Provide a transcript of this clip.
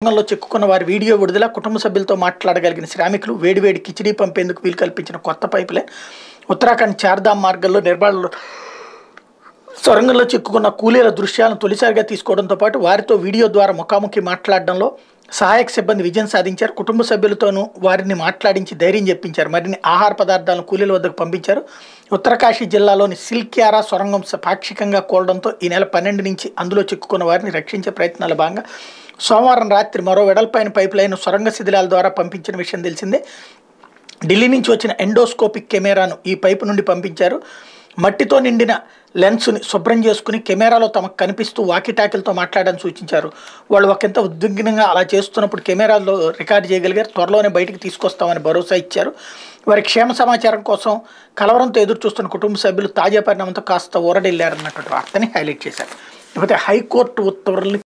సొరంగంలో చిక్కుకున్న వారి వీడియో విడుదల కుటుంబ సభ్యులతో మాట్లాడగలిగిన శ్రామికులు వేడివేడి కిచిడీ పంపేందుకు వీలు కల్పించిన కొత్త పైపులైన్ ఉత్తరాఖండ్ చార్ధామ్ మార్గంలో నిర్మాణంలో సొరంగంలో చిక్కుకున్న కూలీల దృశ్యాలను తొలిసారిగా తీసుకోవడంతో పాటు వారితో వీడియో ద్వారా ముఖాముఖి మాట్లాడడంలో సహాయక సిబ్బంది విజయం సాధించారు. కుటుంబ సభ్యులతోనూ వారిని మాట్లాడించి ధైర్యం చెప్పించారు. మరిన్ని ఆహార పదార్థాలను కూలీల వద్దకు పంపించారు. ఉత్తరకాశీ జిల్లాలోని సిల్క్యారా సొరంగం పాక్షికంగా కూలడంతో ఈ నెల 12 నుంచి అందులో చిక్కుకున్న వారిని రక్షించే ప్రయత్నాల భాగంగా సోమవారం రాత్రి మరో వెడల్పైన పైపులైన్ సొరంగ శిథిలాల ద్వారా పంపించిన విషయం తెలిసిందే. ఢిల్లీ నుంచి వచ్చిన ఎండోస్కోపిక్ కెమెరాను ఈ పైపు నుండి పంపించారు. మట్టితో నిండిన లెన్స్ని శుభ్రం చేసుకుని కెమెరాలో తమకు కనిపిస్తూ వాకిటాకిలతో మాట్లాడని సూచించారు. వాళ్ళు ఒకంత ఉద్విగ్నంగా అలా చేస్తున్నప్పుడు కెమెరాలో రికార్డు చేయగలిగారు. త్వరలోనే బయటికి తీసుకొస్తామని భరోసా ఇచ్చారు. వారి క్షేమ సమాచారం కోసం కలవరంతో ఎదురు చూస్తున్న కుటుంబ సభ్యులు తాజా పరిణామంతో కాస్త ఊరడిల్లారన్నటువంటి వార్తని హైలైట్ చేశారు. ఇకపోతే హైకోర్టు ఉత్తర్వుల్ని